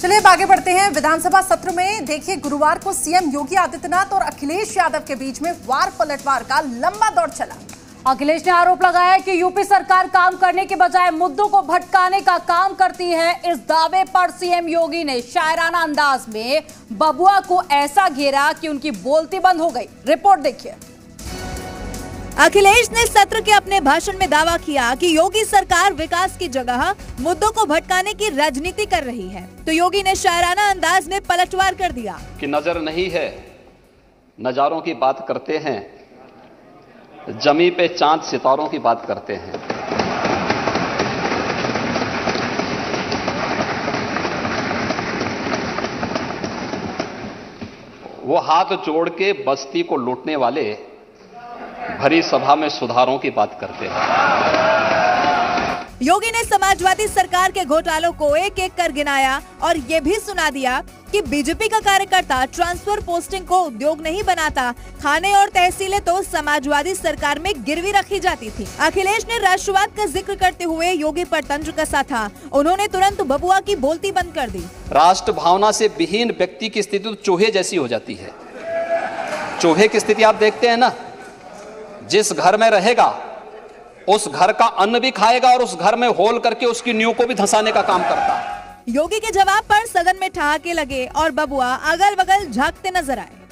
चलिए अब आगे बढ़ते हैं। विधानसभा सत्र में देखिए गुरुवार को सीएम योगी आदित्यनाथ और अखिलेश यादव के बीच में वार पलटवार का लंबा दौर चला। अखिलेश ने आरोप लगाया कि यूपी सरकार काम करने के बजाय मुद्दों को भटकाने का काम करती है। इस दावे पर सीएम योगी ने शायराना अंदाज में बबुआ को ऐसा घेरा कि उनकी बोलती बंद हो गई। रिपोर्ट देखिए। अखिलेश ने सत्र के अपने भाषण में दावा किया कि योगी सरकार विकास की जगह मुद्दों को भटकाने की राजनीति कर रही है, तो योगी ने शायराना अंदाज में पलटवार कर दिया कि नजर नहीं है, नजारों की बात करते हैं, जमी पे चांद सितारों की बात करते हैं। वो हाथ जोड़ के बस्ती को लूटने वाले भरी सभा में सुधारों की बात करते हैं। योगी ने समाजवादी सरकार के घोटालों को एक एक कर गिनाया और ये भी सुना दिया कि बीजेपी का कार्यकर्ता ट्रांसफर पोस्टिंग को उद्योग नहीं बनाता, थाने और तहसीलें तो समाजवादी सरकार में गिरवी रखी जाती थी। अखिलेश ने राष्ट्रवाद का जिक्र करते हुए योगी पर तंज कसा था। उन्होंने तुरंत बबुआ की बोलती बंद कर दी। राष्ट्र भावना से विहीन व्यक्ति की स्थिति तो चूहे जैसी हो जाती है। चूहे की स्थिति आप देखते हैं ना, जिस घर में रहेगा उस घर का अन्न भी खाएगा और उस घर में होल करके उसकी नींव को भी धंसाने का काम करता। योगी के जवाब पर सदन में ठहाके लगे और बबुआ अगल बगल झांकते नजर आए।